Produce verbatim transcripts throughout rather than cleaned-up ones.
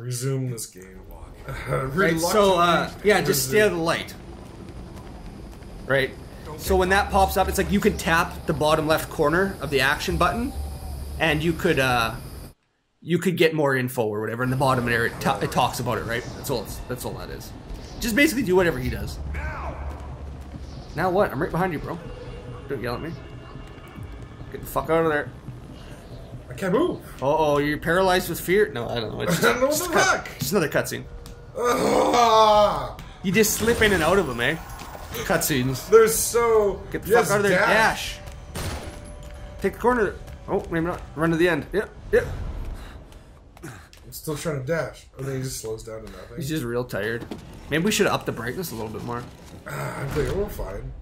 Resume this game log. Uh, right, so, uh, yeah, just resume. Stay out of the light. Right? So when that pops up, it's like you can tap the bottom left corner of the action button, and you could, uh, you could get more info or whatever in the bottom area. It, ta it talks about it, right? That's all, it's, that's all that is. Just basically do whatever he does. Now what? I'm right behind you, bro. Don't yell at me. Get the fuck out of there. I can't move. Uh-oh, you're paralyzed with fear? No, I don't know. It's just, I don't just, know cut, just another cutscene. Uh, you just slip in and out of them, eh? Cutscenes. They're so... Get the yes, fuck out of there. Dash. dash. Take the corner. Oh, maybe not. Run to the end. Yep, yep. I'm still trying to dash. And then he just slows down to nothing. He's just real tired. Maybe we should up the brightness a little bit more. Uh, I think we're fine.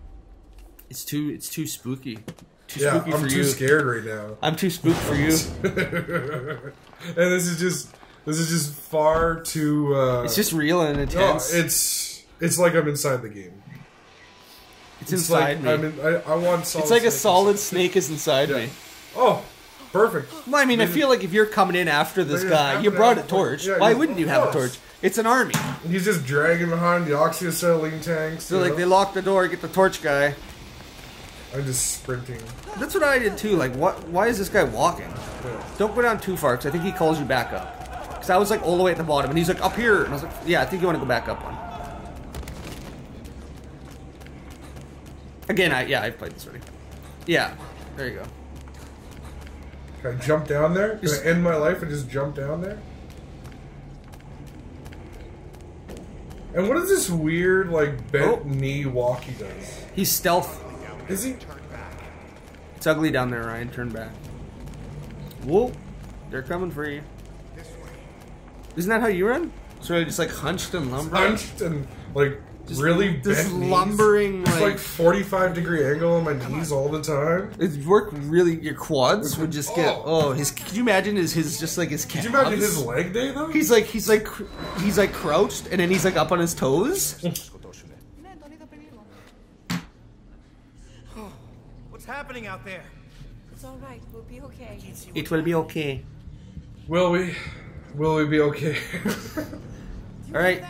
It's too, it's too spooky. Too yeah, spooky I'm for too you. scared right now. I'm too spooked for you. And this is just... This is just far too... Uh, it's just real and intense. No, it's it's like I'm inside the game. It's, it's inside like me. I'm in, I, I want solid It's like snake a solid snake is inside yeah. me. Oh, perfect. Well, I mean, I, mean, I feel like if you're coming in after this guy, you brought a torch. Yeah, Why wouldn't you have a torch? It's an army. And he's just dragging behind the oxyacetylene tanks. So like know? they lock the door, get the torch guy. I'm just sprinting. That's what I did too. Like, what? Why is this guy walking? Yeah. Don't go down too far, because I think he calls you back up. Because I was like all the way at the bottom, and he's like up here, and I was like, yeah, I think you want to go back up one. Again, I yeah, I've played this already. Yeah, there you go. Can I jump down there? Can just, I end my life and just jump down there? And what is this weird, like, bent oh. knee walk he does? He's stealth. Is he? It's ugly down there, Ryan. Turn back. Whoa. They're coming for you. Isn't that how you run? So I just like hunched and lumbering? Hunched and like just, really just bent lumbering knees. Like, like forty-five degree angle on my knees on. all the time. It worked really, your quads would just get, oh, oh his, could you imagine his, his just like his calves? Could you imagine his leg day though? He's like, he's like, he's like crouched and then he's like up on his toes. Oh, what's happening out there? It's alright, we'll be okay. It will be okay. Will we? Will we be okay? Alright.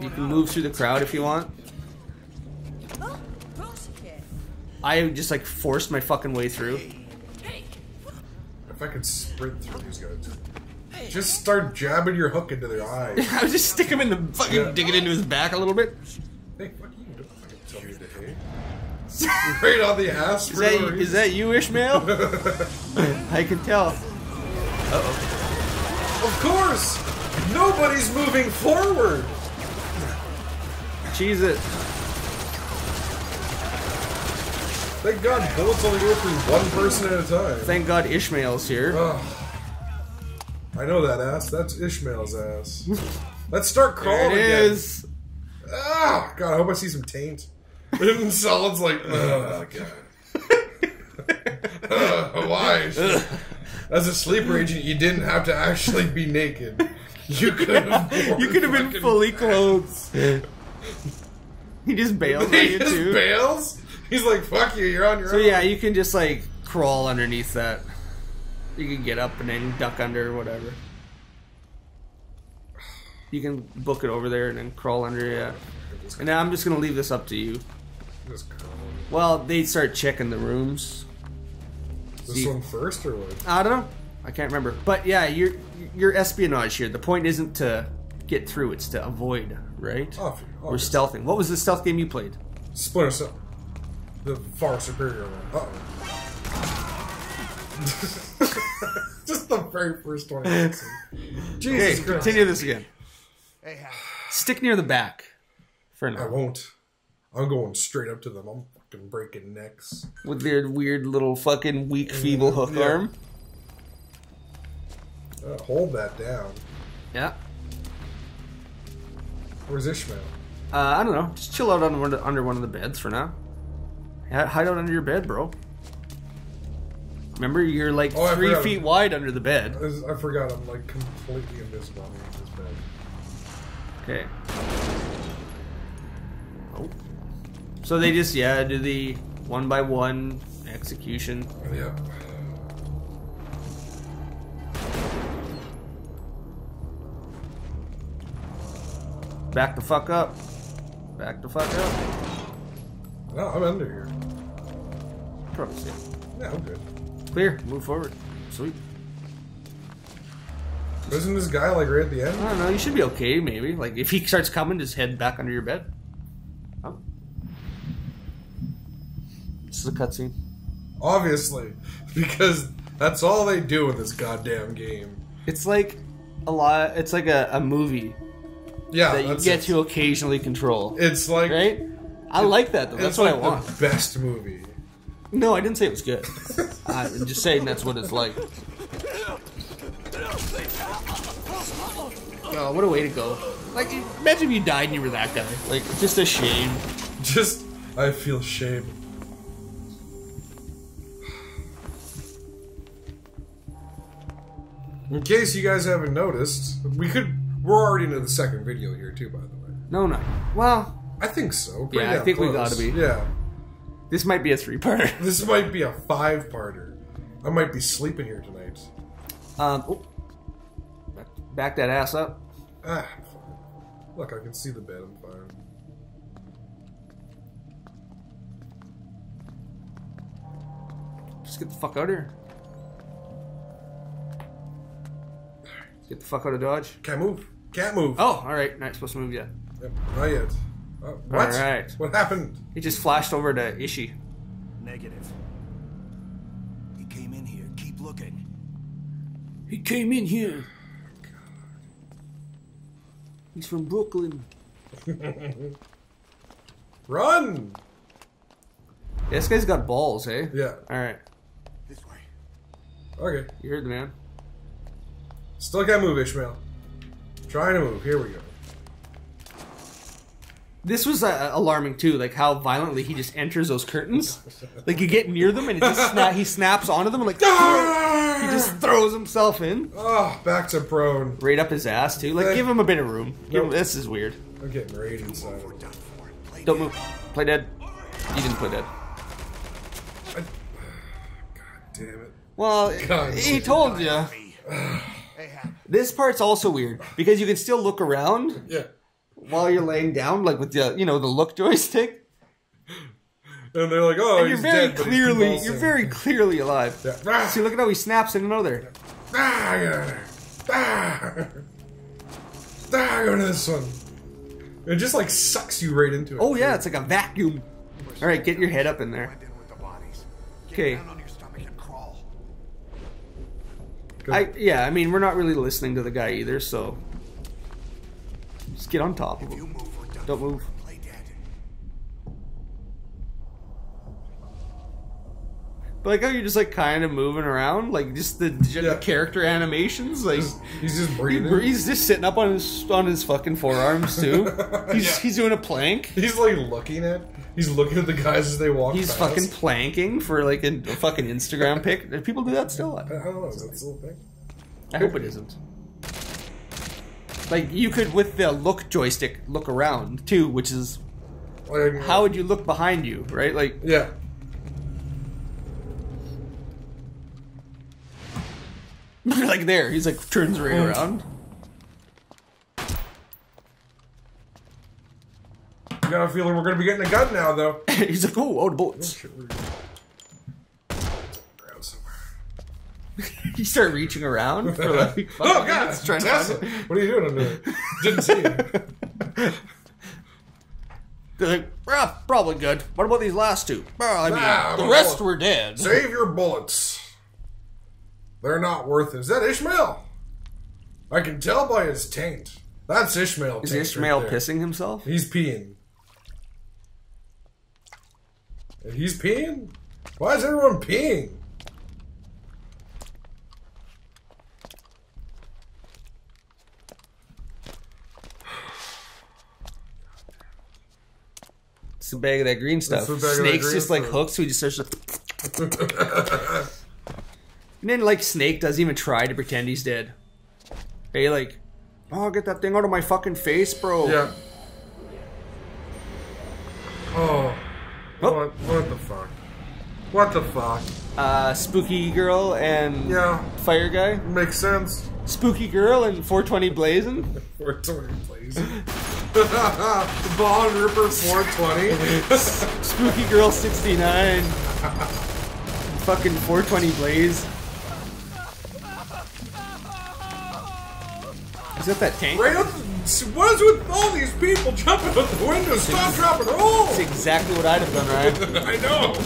You can move through the crowd if you want. I just like forced my fucking way through. If I could sprint through these guys. Just start jabbing your hook into their eyes. I would just stick him in the fucking, yeah. dig it into his back a little bit. Hey, fuck you, don't fucking tell me today. Right on the ass. Is that, is that you, Ishmael? I can tell. Uh-oh. Of course! Nobody's moving forward! Cheese it. Thank God bullets only go through one person at a time. Thank God Ishmael's here. Oh. I know that ass. That's Ishmael's ass. Let's start crawling again. There it is! Ah, God, I hope I see some taint. And Solid's like, oh, God. uh, why? As a sleeper agent, you didn't have to actually be naked. You could have yeah, you could have been fully clothed. He just bails he on you, just too. bails? He's like, fuck you, you're on your so, own. So, yeah, you can just, like, crawl underneath that. You can get up and then duck under or whatever. You can book it over there and then crawl under, yeah. And now I'm just going to leave this up to you. Just crawl. Well, they start checking the rooms. This See, one first or what? I don't know. I can't remember. But yeah, you're, you're espionage here. The point isn't to get through, it's to avoid, right? Obviously. We're stealthing. What was the stealth game you played? Splinter Cell. The far superior one. Uh-oh. Just the very first one. Jesus Christ. Okay, continue this again. Hey, stick near the back. For now. I won't. I'm going straight up to them. I'm and breaking necks with their weird little fucking weak feeble hook yeah. arm. Uh, hold that down. Yeah. Where's Ishmael? Uh, I don't know. Just chill out on one, under one of the beds for now. Hide out under your bed, bro. Remember, you're like oh, three feet wide under the bed. I forgot. I'm like completely invisible under this bed. Okay. Oh. So they just, yeah, do the one by one execution. Yeah. Back the fuck up. Back the fuck up. No, I'm under here. Probably safe. Yeah, I'm good. Clear. Move forward. Sweet. Isn't this guy like right at the end? I don't know. You should be okay, maybe. Like if he starts coming, just head back under your bed. Oh. This is a cutscene. Obviously, because that's all they do in this goddamn game. It's like a lot. It's like a, a movie. Yeah, that you get it. to occasionally control. It's like right. I it, like that though. That's what like I want. The best movie. No, I didn't say it was good. I'm just saying that's what it's like. Oh, what a way to go. Like, imagine if you died and you were that guy. Like, just a shame. Just, I feel shame. In case you guys haven't noticed, we could, we're already into the second video here too, by the way. No, no. Well. I think so. Pretty yeah, I think close. we gotta be. Yeah. This might be a three-parter. This might be a five-parter. I might be sleeping here tonight. Um, oh. back, back that ass up. Ah, look, I can see the bed. I'm fine. Just get the fuck out of here. Get the fuck out of Dodge. Can't move. Can't move. Oh, all right. Not supposed to move yet. Yep, not yet. Uh, what? All right. What happened? He just flashed over to Ishii. Negative. He came in here. Keep looking. He came in here. God. He's from Brooklyn. Run! Yeah, this guy's got balls, eh? Yeah. All right. This way. Okay. You heard the man. Still can't move, Ishmael. Trying to move. Here we go. This was uh, alarming too, like how violently he just enters those curtains. Like you get near them and it just sna he snaps onto them and like he just throws himself in. Oh, back to prone. Right up his ass too. Like give him a bit of room. Nope. Him, this is weird. I'm getting right inside. Don't move. Play dead. You didn't play dead. I... God damn it. Well, God, he told you. This part's also weird because you can still look around. Yeah. While you're laying down, like with the you know the look joystick, and they're like, "Oh, and you're he's very dead, clearly, but he's you're very clearly alive." Yeah. See, look at how he snaps in and out of there. Ah, yeah. ah. ah, go to this one. It just like sucks you right into it. Oh yeah, it's like a vacuum. All right, get your head up in there. Okay. I yeah, I mean we're not really listening to the guy either, so. Just get on top of him. Don't move. Play dead. But like how you're just like kind of moving around, like just the, the yeah. character animations. Like just, he's just breathing. He, he's just sitting up on his on his fucking forearms too. He's yeah. he's doing a plank. He's like looking at he's looking at the guys as they walk. He's past. fucking planking for like a, a fucking Instagram pic. Do people do that still? I don't know. Is that still a thing? I hope it isn't. Like, you could, with the look joystick, look around, too, which is... Like, how would you look behind you, right? Like... Yeah. Like, there. He's, like, turns right around. I got a feeling we're gonna be getting a gun now, though. He's like, oh, oh, the bullets. You start reaching around for like oh god it's trying to what are you doing under there? Didn't see you. They're like ah, probably good. What about these last two? Well, I mean nah, the rest were dead. Save your bullets. They're not worth it. Is that Ishmael? I can tell by his taint. That's Ishmael. Is Ishmael right pissing himself? He's peeing. He's peeing? Why is everyone peeing? It's a bag of that green stuff. Snake's just like hooked, so he just starts to... And then, like, Snake doesn't even try to pretend he's dead. Hey, like, oh, get that thing out of my fucking face, bro. Yeah. Oh. oh. What, what the fuck? What the fuck? Uh, spooky girl and yeah. fire guy? Makes sense. Spooky Girl and four twenty Blazin'? four twenty Blazin'. Ball and Ripper four twenty? Spooky Girl sixty-nine. Fucking four twenty Blaze. Is that that tank? Right up, what is with all these people jumping out the window? Stop, it's, drop, and roll! That's exactly what I'd have done, Ryan. I know!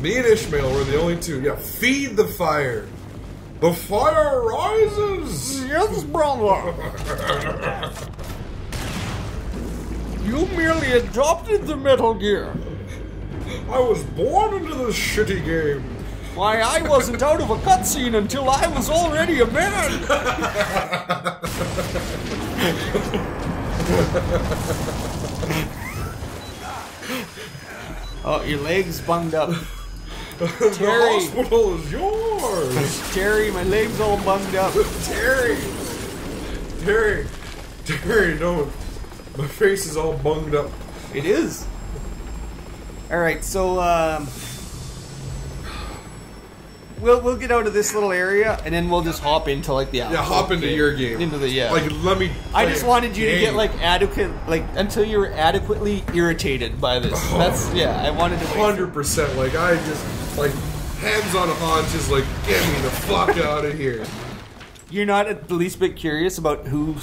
Me and Ishmael were the only two. Yeah, feed the fire. The fire rises. Yes, brother. You merely adopted the Metal Gear. I was born into this shitty game. Why, I wasn't out of a cutscene until I was already a man. Oh, your leg's bunged up. Terry, the hospital is yours. Terry, my leg's all bunged up. Terry, Terry, Terry, no, my face is all bunged up. It is. All right, so um, we'll we'll get out of this little area and then we'll just hop into like the yeah, hop into game. your game, into the yeah. Like let me. I just wanted you game. to get like adequate, like until you were adequately irritated by this. Oh, that's yeah. I wanted to. Hundred percent. Like I just. Like, hands on haunches, like, get me the fuck out of here. You're not at the least bit curious about who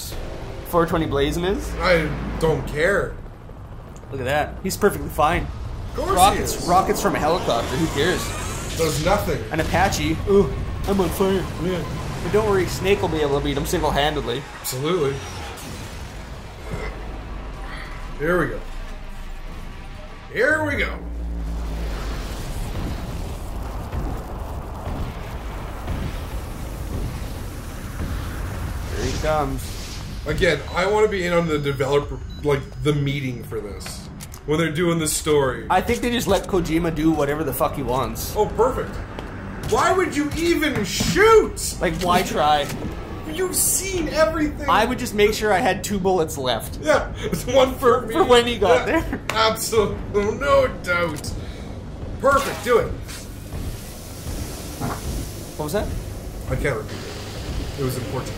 four twenty Blazin' is? I don't care. Look at that. He's perfectly fine. Of course rockets, he is. Rockets from a helicopter. Who cares? Does nothing. An Apache. Ooh, I'm on fire. Yeah. But don't worry, Snake will be able to beat him single-handedly. Absolutely. Here we go. Here we go. Here he comes. Again, I want to be in on the developer, like, the meeting for this. When they're doing the story. I think they just let Kojima do whatever the fuck he wants. Oh, perfect. Why would you even shoot? Like, why try? You've seen everything. I would just make sure I had two bullets left. Yeah, it's one for me. For when he got yeah, there. Absolutely, no doubt. Perfect, do it. What was that? I can't repeat it. It was important.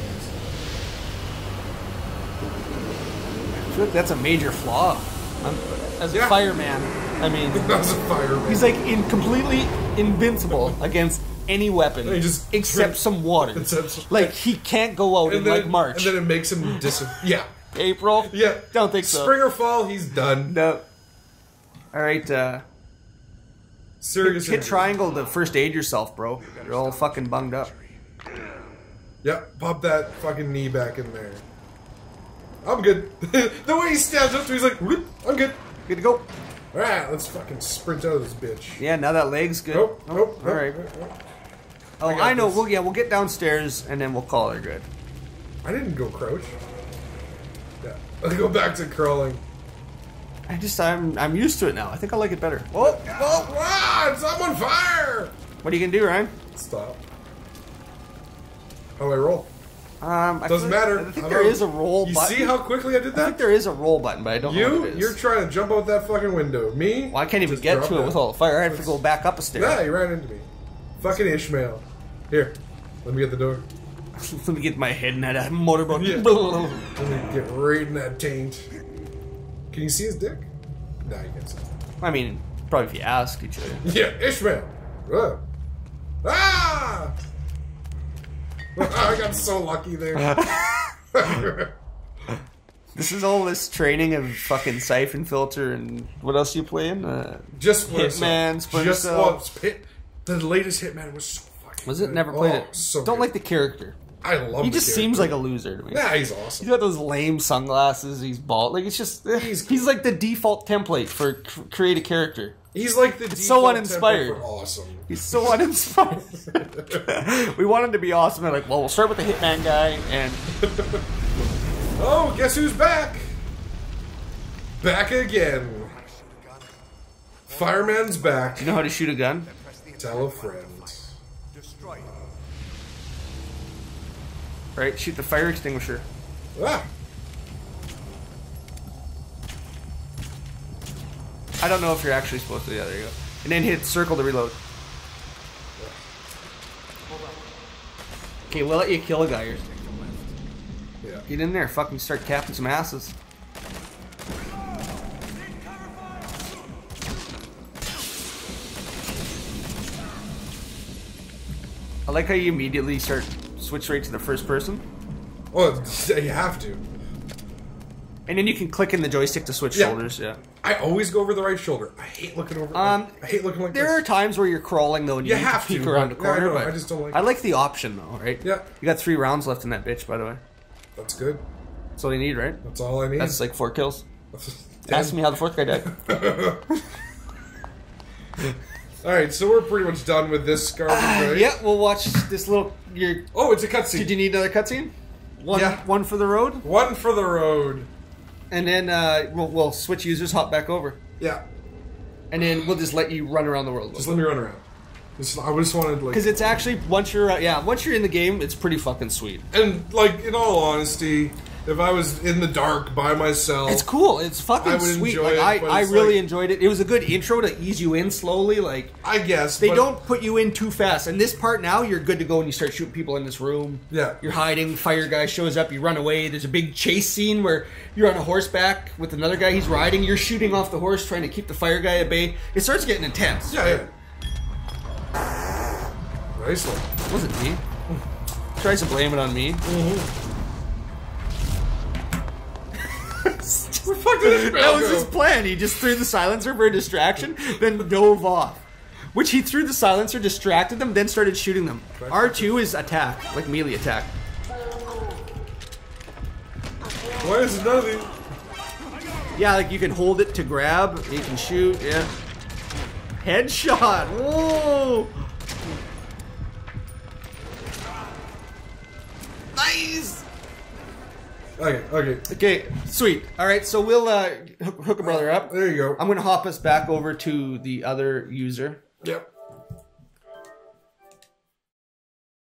I feel like that's a major flaw. I'm, as a yeah. fireman, I mean, as a fireman, he's like in completely invincible against any weapon just except some water. Except like he can't go out in like March. And then it makes him dis. Yeah, April. Yeah, don't think so. Spring or fall, he's done. No. All right. uh... Serious. Hit, hit triangle to first aid yourself, bro. You're all fucking bunged up. Yep, pop that fucking knee back in there. I'm good. The way he stands up to me, he's like, whoop, I'm good. Good to go. All right, let's fucking sprint out of this bitch. Yeah, now that leg's good. Nope, oh, nope, all right. Nope, nope. Oh, I, I know. This. We'll yeah, we'll get downstairs and then we'll call her good. I didn't go crouch. Yeah, let's go back to crawling. I just I'm I'm used to it now. I think I like it better. Whoa, whoa, wow! It's I'm on fire. What are you gonna do, Ryan? Stop. How do I roll? Um, I Doesn't like, matter. I think there is a roll you button. You see how quickly I did that? I think there is a roll button, but I don't you, know what it is. You're trying to jump out that fucking window. Me? Well, I can't even get to it with all the fire. I have to go back up a stair. Nah, you ran into me. Fucking Ishmael. Here, let me get the door. Let me get my head in that motorboat. Yeah. Let me get right in that taint. Can you see his dick? Nah, you can't see it. I mean, probably if you ask each other. Yeah, Ishmael. Whoa. Ah! I got so lucky there. This is all this training of fucking Siphon Filter and what else you playing? Uh, just Hitman, Splinter Cell. The latest Hitman was so fucking. Was it? Good. Never played oh, it. So Don't good. like the character. I love. He the just character. seems like a loser to me. Nah, he's awesome. He's got those lame sunglasses. He's bald. Like it's just he's, he's like the default template for create a character. He's like the it's so uninspired. Awesome. He's so uninspired. We want him to be awesome. They're like, well, we'll start with the Hitman guy, and oh, guess who's back? Back again. Fireman's back. Do you know how to shoot a gun? Tell a friend. Destroy him. Right, shoot the fire extinguisher. Ah. I don't know if you're actually supposed to. Yeah, there you go. And then hit circle to reload. Okay, we'll let you kill a guy or something. Yeah. Get in there, fucking start capping some asses. I like how you immediately start switch right to the first person. Oh, you have to. And then you can click in the joystick to switch yeah. shoulders. Yeah. I always go over the right shoulder. I hate looking over. Um, I hate looking like there this. There are times where you're crawling though, and you, you need have to peek to, around a corner. No, I, but I just don't like. I like the option though, right? Yeah. You got three rounds left in that bitch, by the way. That's good. That's all you need, right? That's all I need. That's like four kills. Ask me how the fourth guy died. Alright, so we're pretty much done with this garbage, uh, right? Yeah, we'll watch this little... Your, oh, it's a cutscene. Did you need another cutscene? One, yeah. One for the road? One for the road. And then uh, we'll, we'll switch users, hop back over. Yeah. And then we'll just let you run around the world. Just let me run around. Just, I just wanted, like... Because it's actually, once you're, uh, yeah, once you're in the game, it's pretty fucking sweet. And, like, in all honesty... If I was in the dark by myself... It's cool. It's fucking sweet. Like, it, I, I really like, enjoyed it. It was a good intro to ease you in slowly. Like I guess. They don't put you in too fast. And this part now, you're good to go when you start shooting people in this room. Yeah. You're hiding. Fire guy shows up. You run away. There's a big chase scene where you're on a horseback with another guy. He's riding. You're shooting off the horse trying to keep the fire guy at bay. It starts getting intense. Yeah, right? yeah. Nice one. Wasn't me. Tries to blame it on me. Mm-hmm. Just, we're fucking that was his plan. He just threw the silencer for a distraction, then dove off. Which he threw the silencer, distracted them, then started shooting them. R two is attack, like melee attack. Why is it none of these? Yeah, like you can hold it to grab, you can shoot, yeah. Headshot! Whoa! Nice! Okay, okay. Okay, sweet. All right, so we'll uh, hook a brother up. There you go. I'm going to hop us back over to the other user. Yep.